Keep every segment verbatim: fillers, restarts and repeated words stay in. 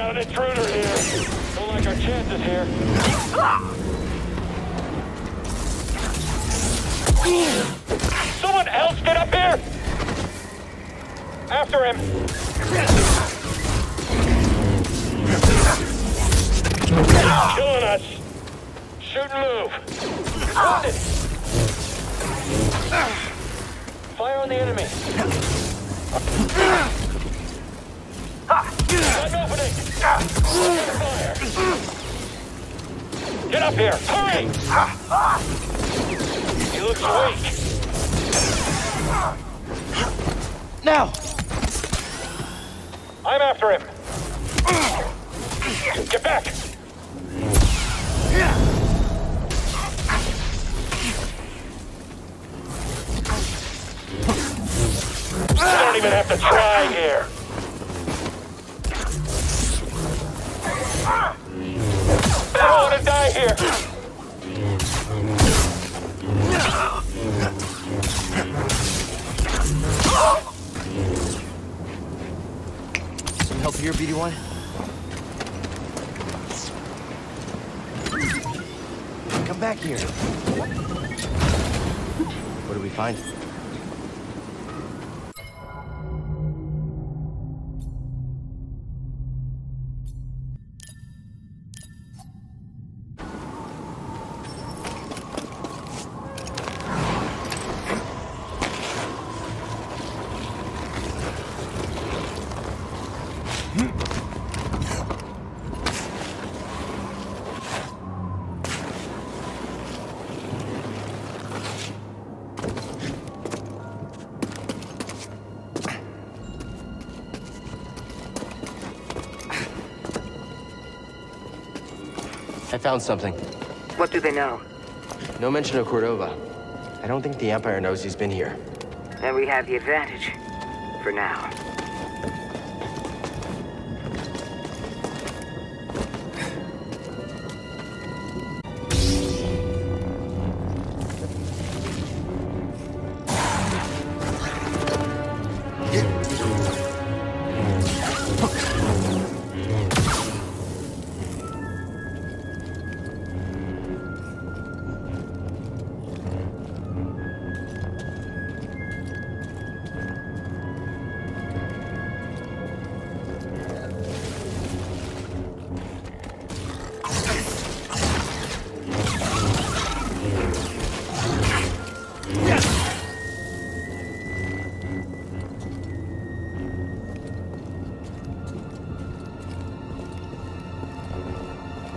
got an intruder here. Don't like our chances here. Someone else get up here! After him! Killing us! Shoot and move! Wounded! Fire on the enemy! Gun opening! Fire! Get up here! Hurry! He looks weak! Now! I'm after him. Get back! I don't even have to try here. I don't want to die here. Help here, B D one? Come back here. What do we find? Found something. What do they know? No mention of Cordova. I don't think the Empire knows he's been here. Then we have the advantage. For now.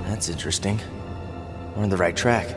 That's interesting. We're on the right track.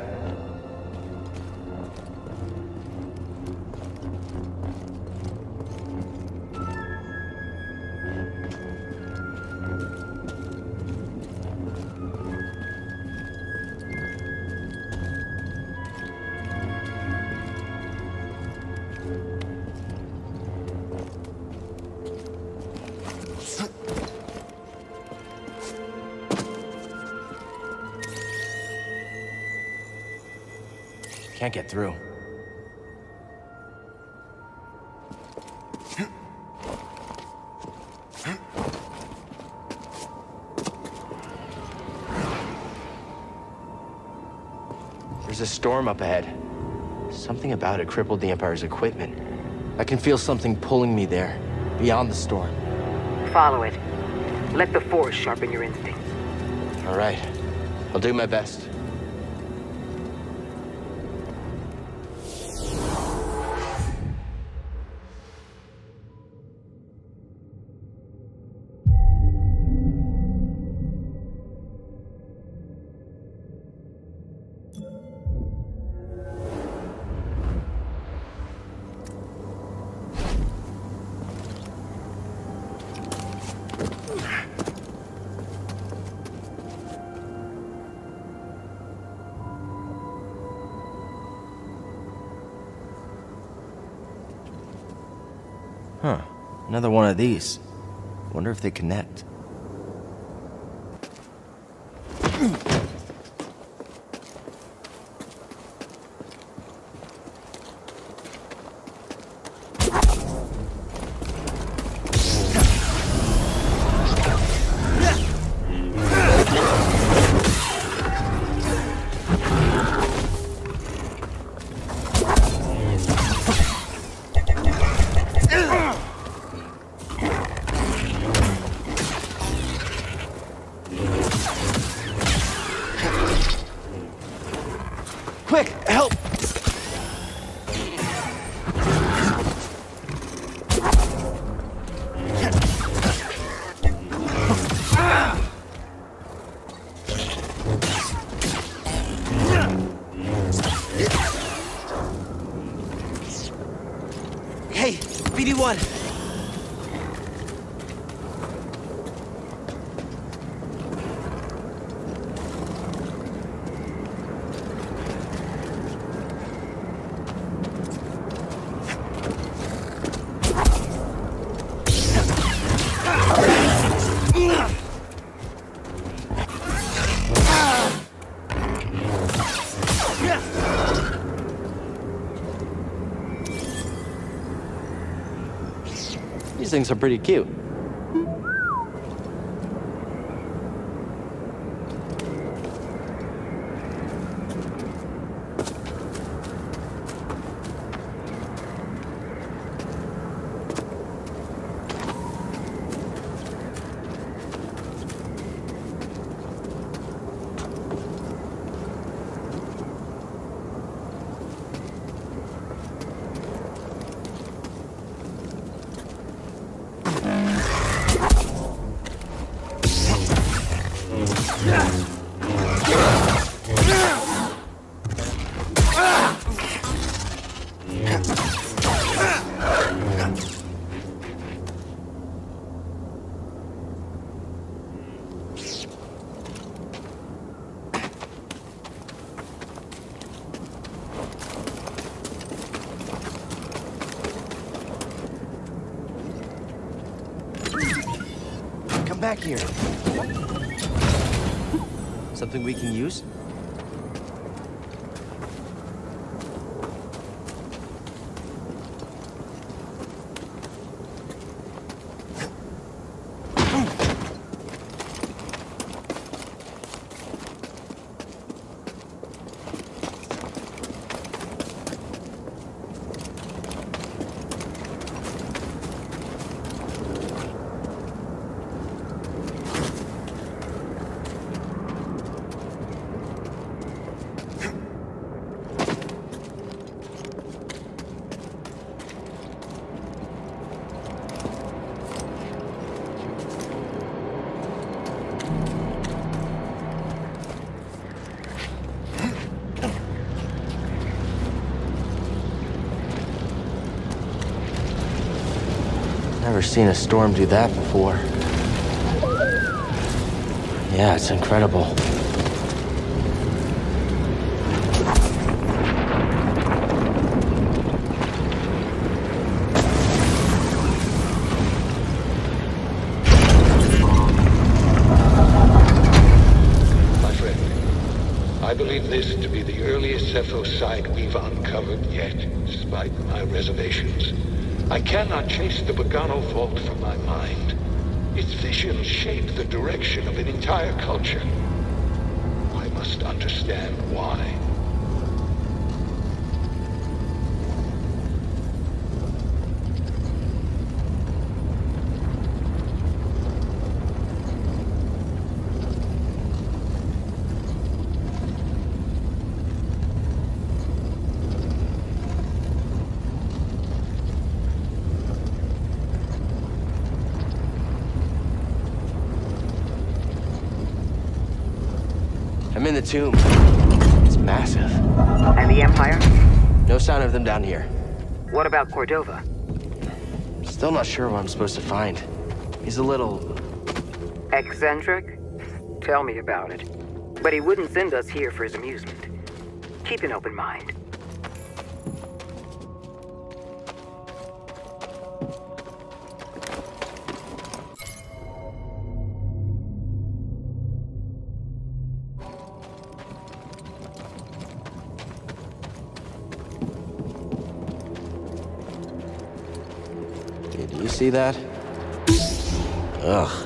Can't get through. There's a storm up ahead. Something about it crippled the Empire's equipment. I can feel something pulling me there, beyond the storm. Follow it. Let the Force sharpen your instincts. All right. I'll do my best. Huh. Another one of these. Wonder if they connect. Quick, help! Hey, B D one. These things are pretty cute. Back here. Something we can use? Never seen a storm do that before. Yeah, it's incredible. My friend, I believe this to be the earliest Zeffo site we've uncovered yet, despite my reservations. I cannot chase the Pagano Vault from my mind. Its visions shape the direction of an entire culture. I must understand why. I'm in the tomb. It's massive. And the Empire? No sign of them down here. What about Cordova? Still not sure what I'm supposed to find. He's a little... eccentric? Tell me about it. But he wouldn't send us here for his amusement. Keep an open mind. Do you see that? Ugh.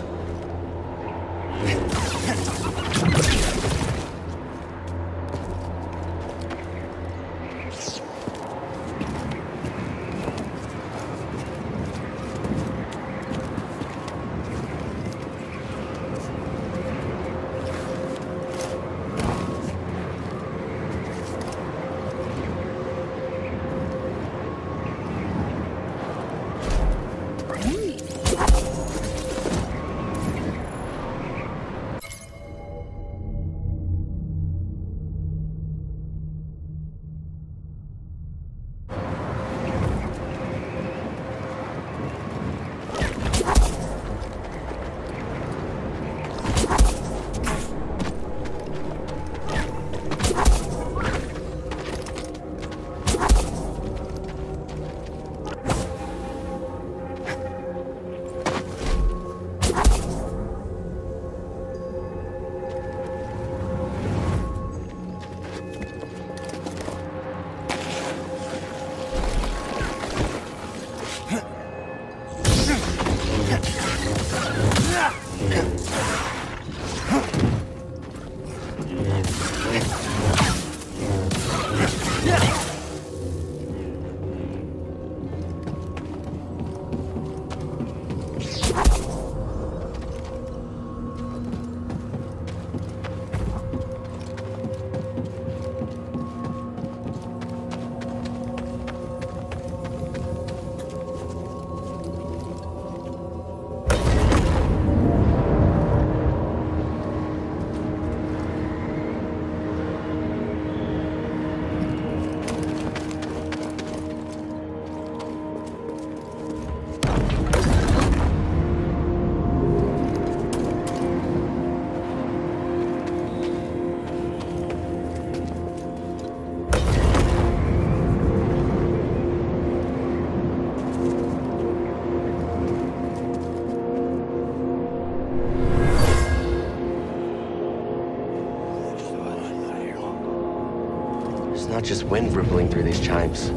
Not just wind rippling through these chimes.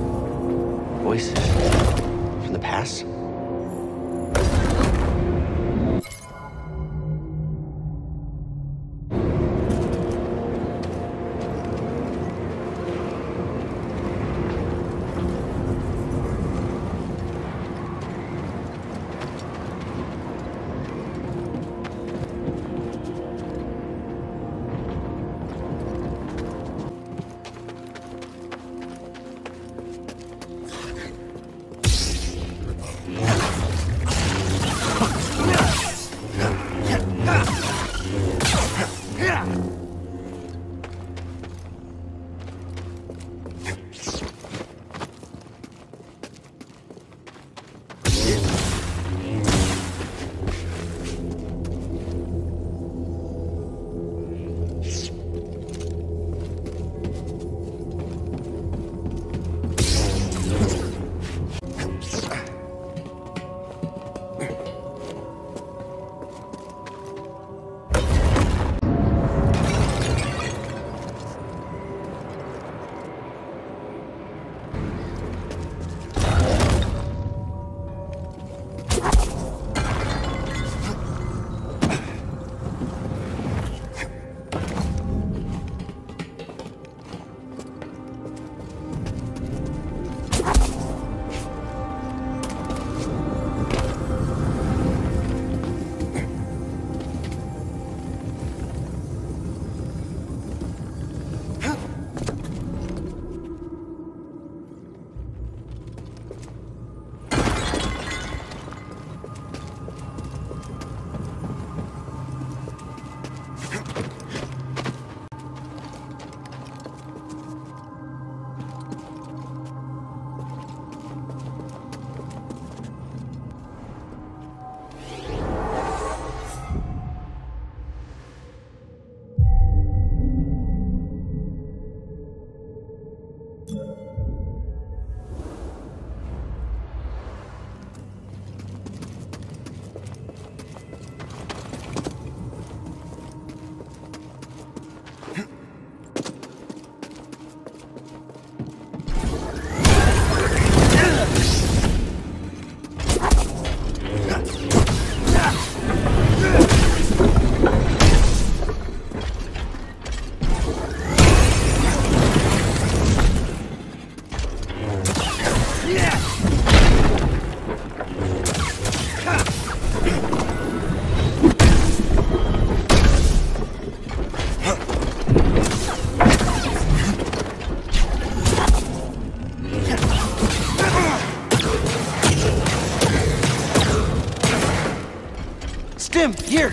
Voices from the past. Here!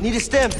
Need a stem!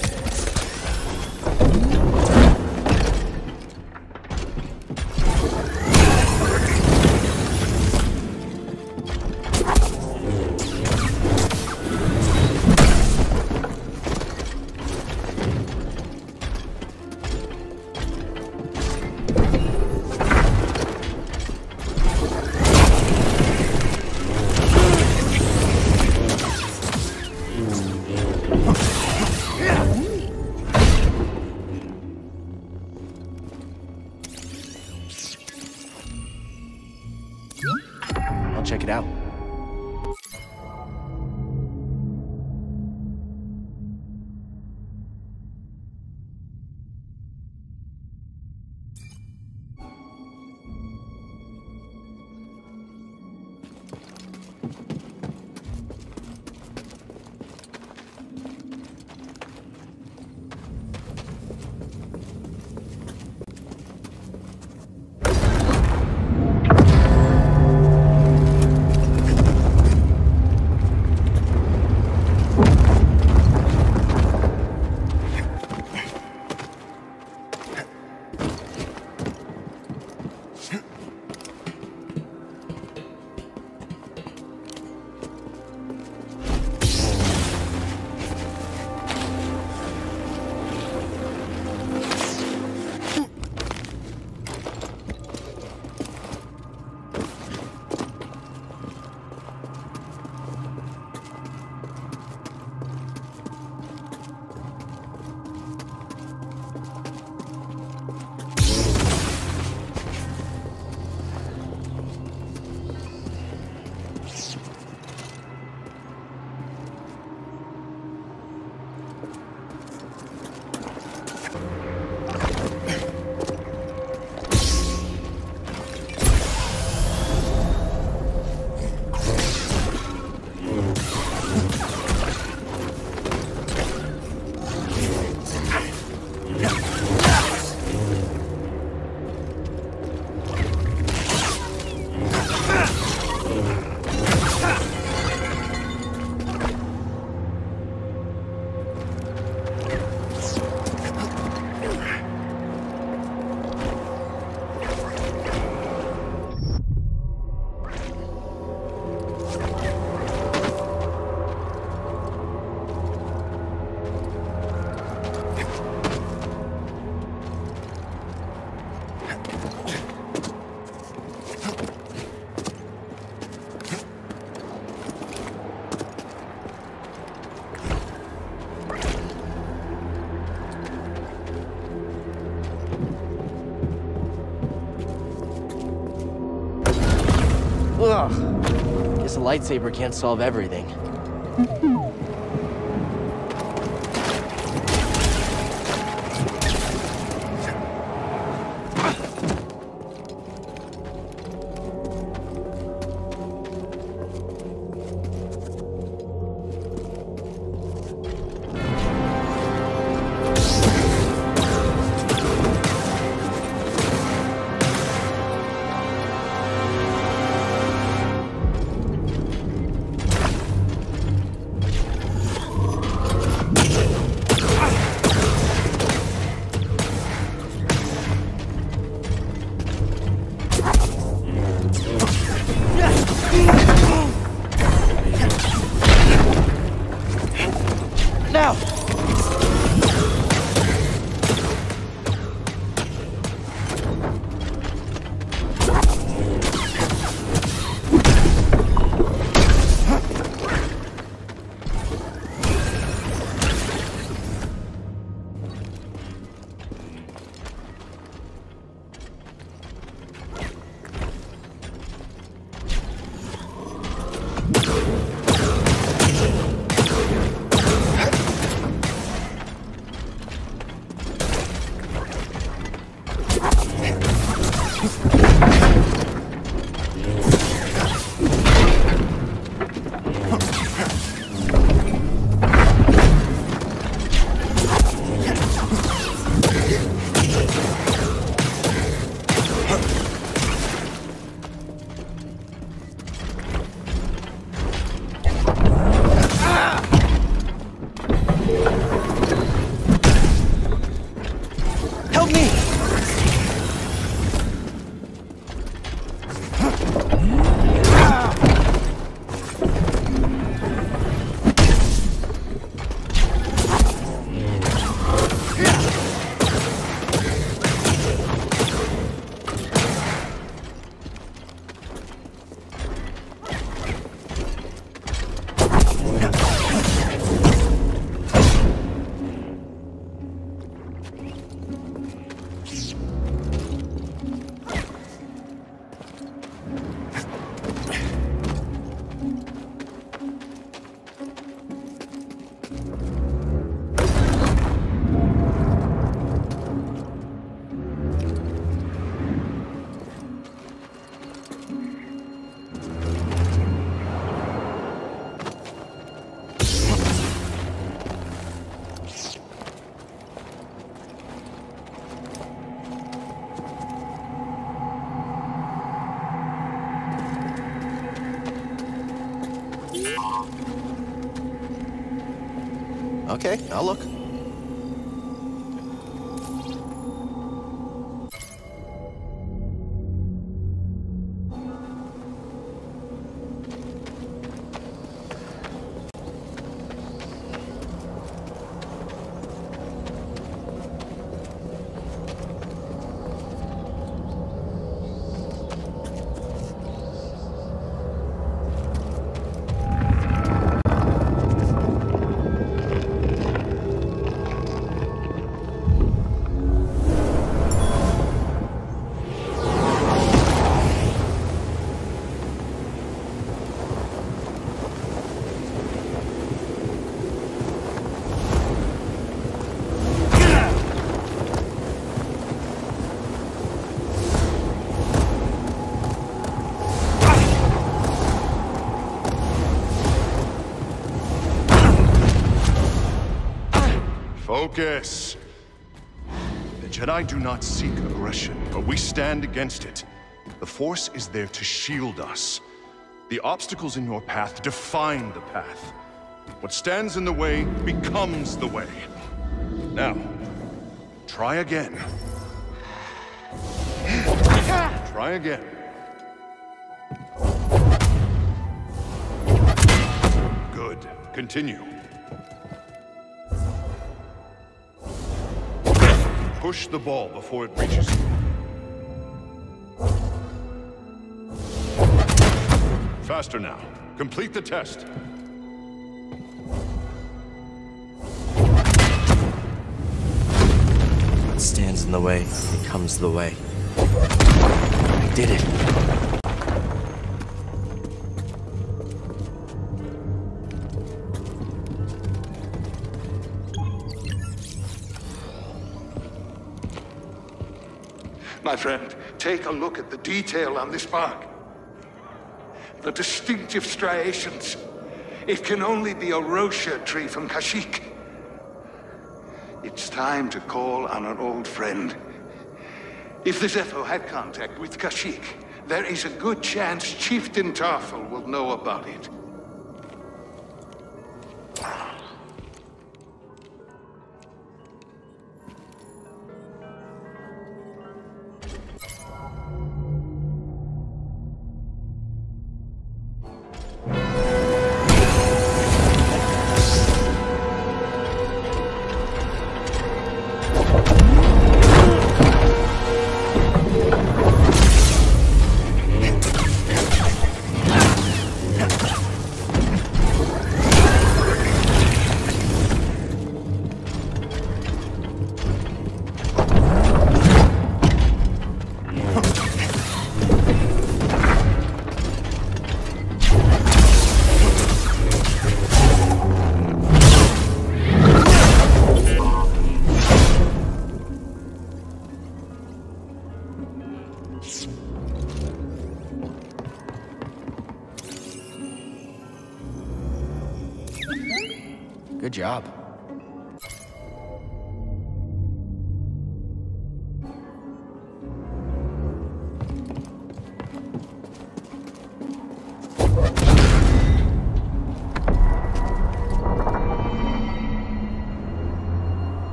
lightsaber can't solve everything. Okay, I'll look. Focus! The Jedi do not seek aggression, but we stand against it. The Force is there to shield us. The obstacles in your path define the path. What stands in the way becomes the way. Now, try again. Try again. Good. Continue. Push the ball before it reaches you. Faster now. Complete the test. What stands in the way becomes the way. I did it. My friend, take a look at the detail on this bark. The distinctive striations. It can only be a Rocha tree from Kashyyyk. It's time to call on an old friend. If the Zeffo had contact with Kashyyyk, there is a good chance Chieftain Tarfel will know about it. Good job.